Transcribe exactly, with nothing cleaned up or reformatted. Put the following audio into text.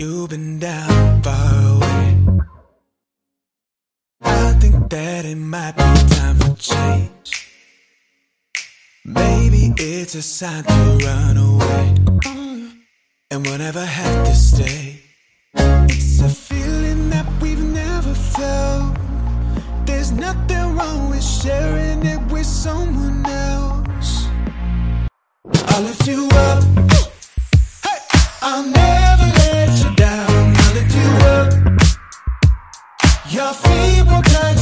You've been down far away. I think that it might be time for change. Maybe it's a sign to run away and we'll never have to stay. It's a feeling that we've never felt. There's nothing wrong with sharing it with someone else. I'll lift you up. Hey! I'll never let you down. I'll lift you up. Your feet will guide you.